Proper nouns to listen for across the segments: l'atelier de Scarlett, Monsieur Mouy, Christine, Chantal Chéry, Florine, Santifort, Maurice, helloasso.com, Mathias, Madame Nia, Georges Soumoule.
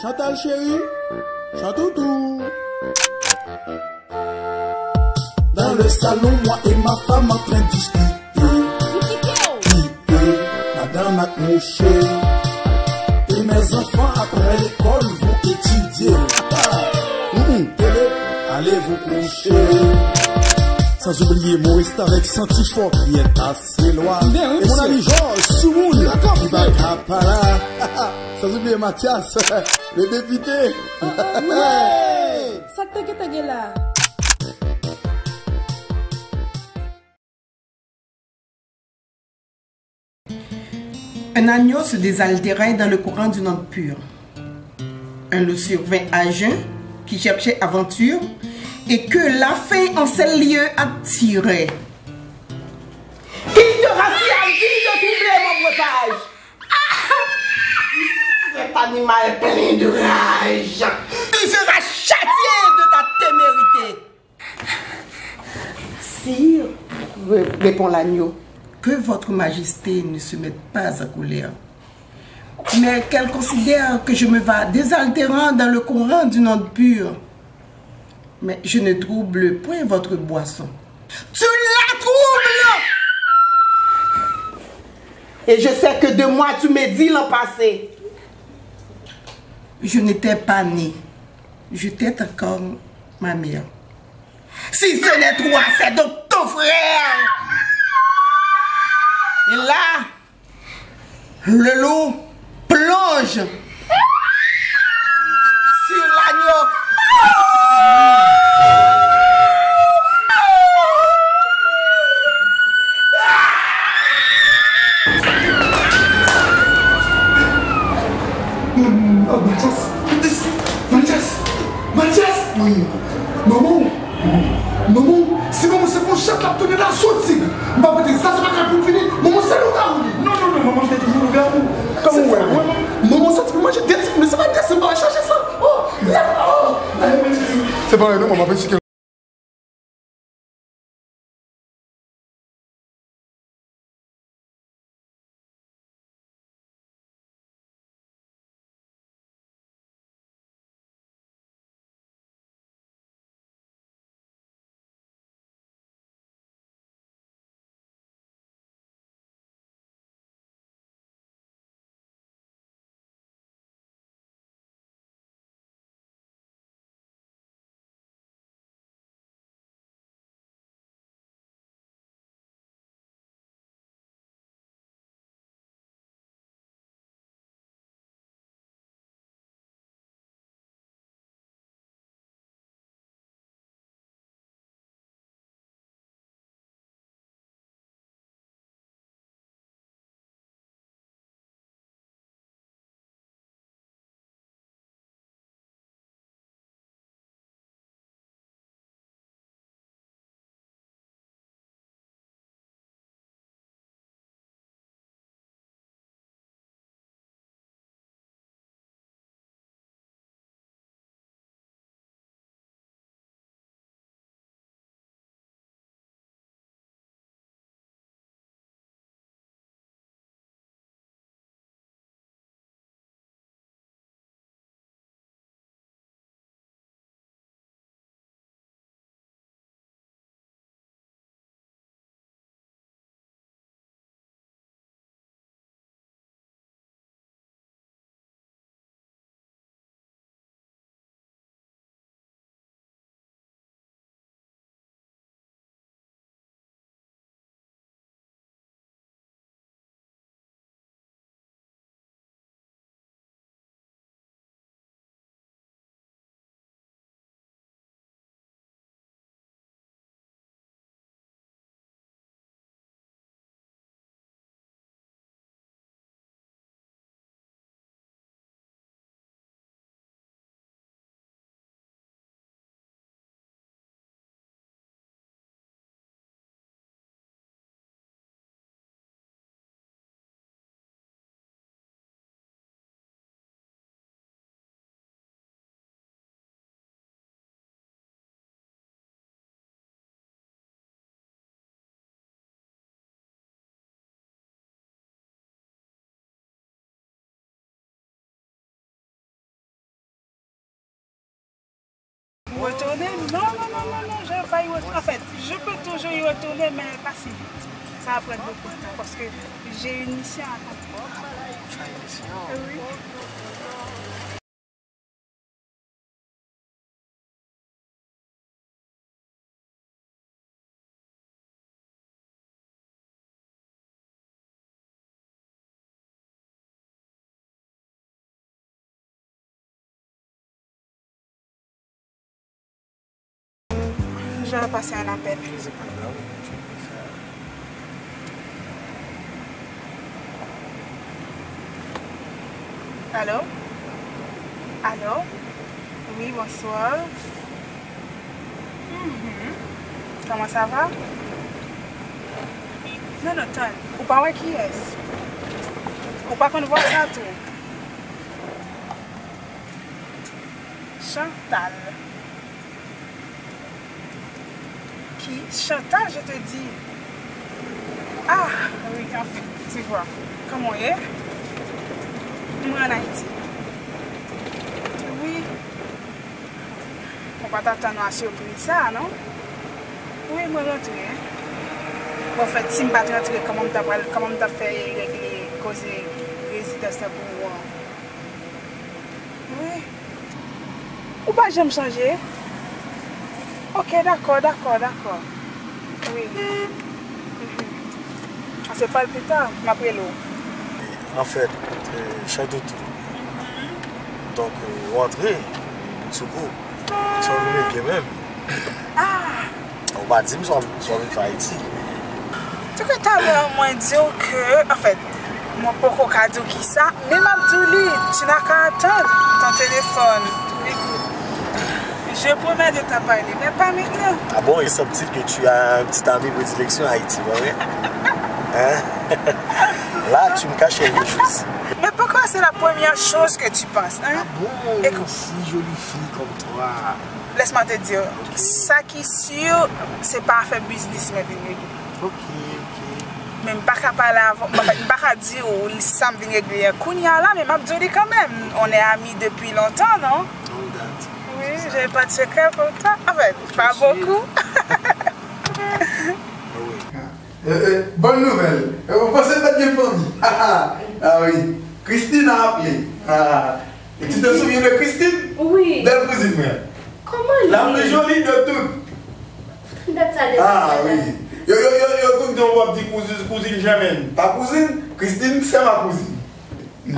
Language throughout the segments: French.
Chantal Chéry, Chantoutou. Dans le salon, moi et ma femme en train de discuter. Madame a couché et mes enfants après l'école vont étudier. Allez vous coucher. Sans oublier Maurice avec Santifort qui est assez loin. Et mon ami Georges Soumoule qui va par là. Sans oublier Mathias, le député. Ça te guette là. Un agneau se désaltérait dans le courant d'une eau pure. Un loup survint à jeun qui cherchait aventure et que la faim en ces lieux attirait. Qui de racial, qui de troublé mon breuvage? Cet animal plein de rage, tu seras châtié de ta témérité. Sire, répond l'agneau, que votre majesté ne se mette pas à colère, mais qu'elle considère que je me vais désaltérant dans le courant d'une onde pure. Mais je ne trouble point votre boisson. Tu la troubles! Et je sais que de moi tu m'as dit l'an passé. Je n'étais pas née. J'étais encore ma mère. Si ce n'est toi, c'est donc ton frère. Et là, le loup plonge sur l'agneau. Oh, Mathias! Oui. Maman, c'est comme si mon chat l'a tenu la chaussée. Maman, c'est ça, c'est pas pour finir. Maman, c'est le garou. Non, maman, c'est toujours le garou. Comment ouais? Maman, ça, tu peux manger des trucs, mais ça va dire, c'est pas à chercher ça. C'est pas vrai, non, maman, c'est que. Retourner? Non, je vais pas y retourner. En fait, je peux toujours y retourner, mais pas si vite. Ça va prendre beaucoup de temps parce que j'ai une mission à accomplir. Je vais passer un appel. C'est pas grave, tu peux faire. Allô? Allô? Oui, bonsoir. Comment ça va? Non, non, attends. Vous parlez qui est-ce? Vous parlez qu'on voit ça tout? Chantal. Chantal, je te dis. Ah, oui, en fait, tu vois. Comment est? Moi, en Haïti. Oui. On va t'attendre à surprise, ça, non? Oui, moi, rentre. En fait, si je ne vais pas rentrer, comment je vais faire régler, causer résidence pour moi? Oui. Ou pas, je vais me changer? Ok, d'accord. Oui. On se parle plus tard, je m'appelle où? En fait, château tout. Donc, rentrer, Tsugo, ils sont venus avec les mêmes. Ah! On m'a dit, ils sont venus faire Haïti. Tu peux t'avoir dire que, en fait, mon poko cadeau qui ça, mais Abdouli, tu n'as qu'à attendre ton téléphone. Je promets de t'en parler, mais pas maintenant. Ah bon, il semble que tu as un petit ami de prédilection à Haïti, oui? Hein? Là, tu me caches une chose. Mais pourquoi c'est la première chose que tu penses, hein? Ah bon, écoute, si jolie fille comme toi. Laisse-moi te dire, okay. Ça qui est sûr, c'est pas faire business, mais venir. Ok. Mais je ne suis pas capable de dire que ça me vient de Kounia là, mais je me dis quand même, on est amis depuis longtemps, non? J'ai pas de secret pour toi. En fait, pas beaucoup. Bonne nouvelle. Vous pensez pas de la famille. Ah oui. Christine a appelé. Et tu te souviens de Christine? Oui. Belle cousine, mère. Comment? La plus jolie de toutes. Ah oui. Yo, tu n'as pas dit cousine jamais. Pas cousine? Christine, c'est ma cousine. Il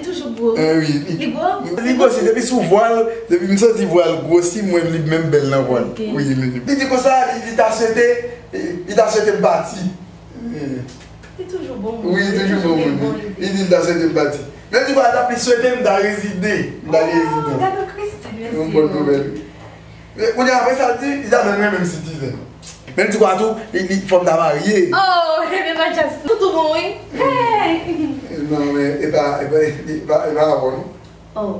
est toujours beau. Oui. Il est beau. Il est beau, c'est depuis sous voile, depuis une sorte de voile grossi, moi je suis même belle dans le voile. Okay. Oui, il dit comme ça, il t'a acheté le bâti. Il est toujours beau. Oui, il est toujours beau. Il dit il t'a acheté le bâti. Mais tu vas t'appeler souhaiter résider. D'accord, Christine, merci. Une bonne nouvelle. Mais on dit après ça, il a même citoyen. Même tu vois tout, il faut me marier. Oh, mais Mathias, tout bon, oui. Non, mais il va avoir nous. Oh.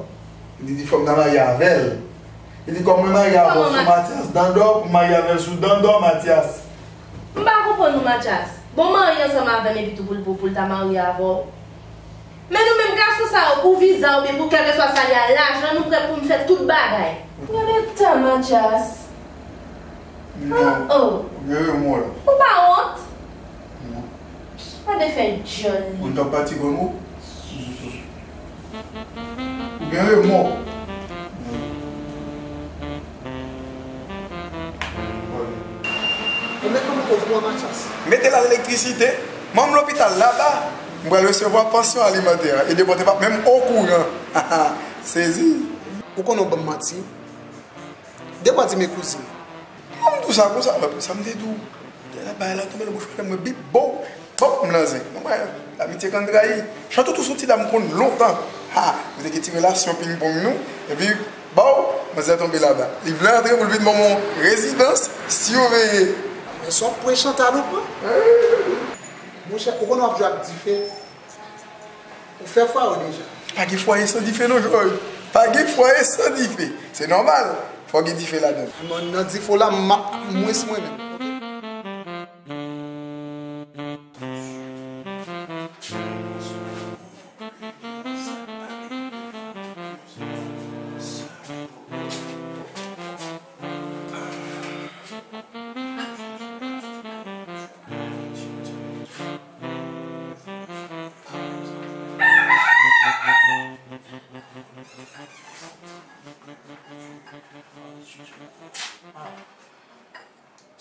Il dit faut me marier avec elle. Il dit comme marier avec Mathias, d'endor, marier avec sous d'endor, Mathias. Je ne comprends pas, Mathias. Bon, marier ensemble avec mes petits pour ta marier avant. Mais nous-mêmes, garçons, ça, pour visa, mais pour quelque soit ça, il y a l'argent, nous prêts pour me faire toute bagaille. Mais t'as, Mathias. Non. Oh. Moi. Ou pas honte? Non. Pas de faire John. On t'a pas dit comme moi? Bien, moi. Mettez-la l'électricité. Même l'hôpital là-bas, on va recevoir pension alimentaire. Et ne portez pas même au courant. Saisi. Pourquoi on a bon matin? Débattez mes cousines. Tout ça comme ça, ça me dédoue. Là-bas, là, tout le monde me fait un bip, bon, bon, me lancer. L'amitié qu'on trahit. Château tout sorti d'amour longtemps. Ah, vous avez une relation ping-pong nous, et puis, bon, vous êtes tombé là-bas. Il voulait entrer pour le but de mon résidence, surveillée. Mais ça, vous pouvez chanter à nous, quoi? Mon cher, pourquoi on a besoin de différer? On fait foire déjà. Pas qu'il foyer sans différer, non, Georges. Pas qu'il foyer sans différer. C'est normal. Faut qu'il diffère là-dedans. Non, il faut la moins même.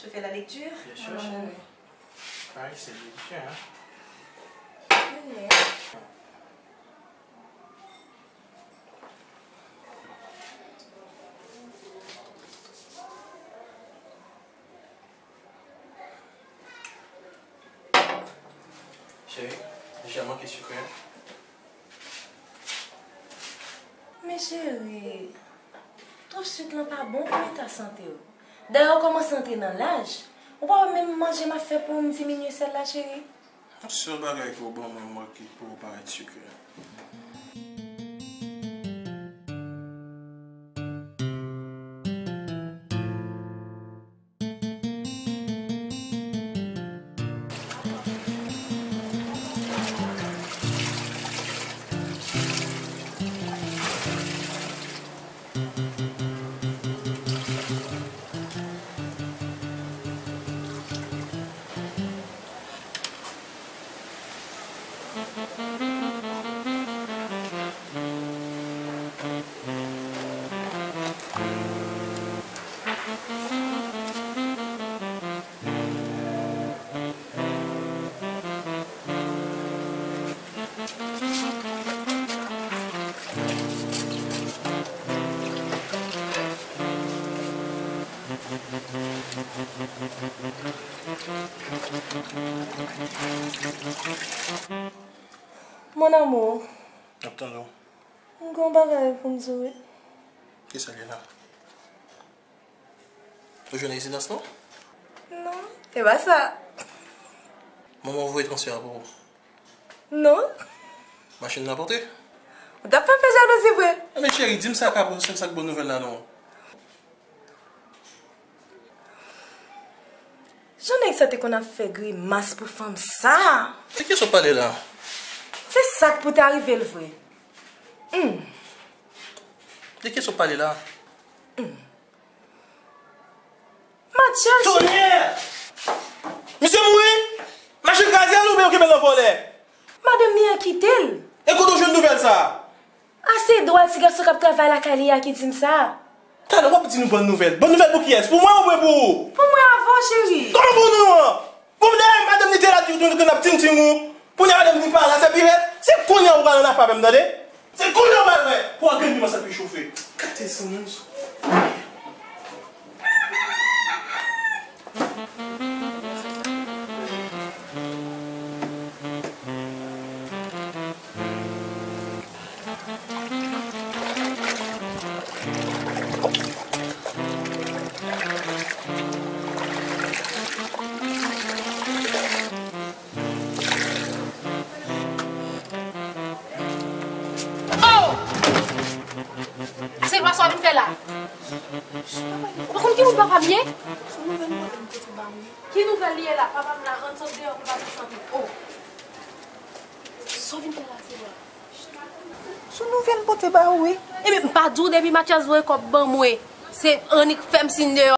Je fais la lecture. Bien sûr. Pareil, c'est la lecture. Hein. Oui. Chérie, j'ai manqué de sucre. Mais chérie, trouve sucre n'est pas bon pour ta santé. D'ailleurs, comment s'entrer dans l'âge? On peut même manger ma fête pour me diminuer celle-là, chérie. Ce bagage est bon, maman, qui peut paraître sucré. Mon amour. Attends. Un grand bagage pour me dire. Qu'est-ce que c'est là? Tu joues ici dans ce nom? Non. Et bah ça. Maman vous est transférée pour vous? Non. Machine l'a portée? On t'a pas fait jalousie, vrai? Mais chérie, dis-moi ça, c'est ça que bonne nouvelle là, non? J'en ai accepté qu'on a fait grimace pour femme ça. C'est qui ce palais là? C'est ça pour t'arriver le vrai. De qui sont parlé là? Mathias! Tonnerre! Monsieur Mouy! Monsieur Gaziane ou bien qui met le volet? Madame Nia qui t'elle? Écoute, j'ai une nouvelle ça! Ah, c'est drôle, si garçon qui travaille à la Calia qui dit ça. T'as le droit de dire une bonne nouvelle. Bonne nouvelle pour qui est-ce? Pour moi ou pour vous? Pour moi avant, chérie. Comment pour nous? Pour nous, madame Nia, tu nous donnes un petit petit. Pour nous, madame Nia, c'est pire. C'est qu'on a ouvert la femme, madame. C'est cool, normal, ouais! Pour que nous, ça peut chauffer. Qu'est-ce que c'est, nous? Qui nous va lier là? Papa me la rend sans dehors pour pas me sentir. Oh! Sauf une telle là, c'est là. Sous nouvelle pote, bah oui. Et mais pas d'où depuis Mathias, vous êtes comme bon, moi. C'est un femme signe dehors.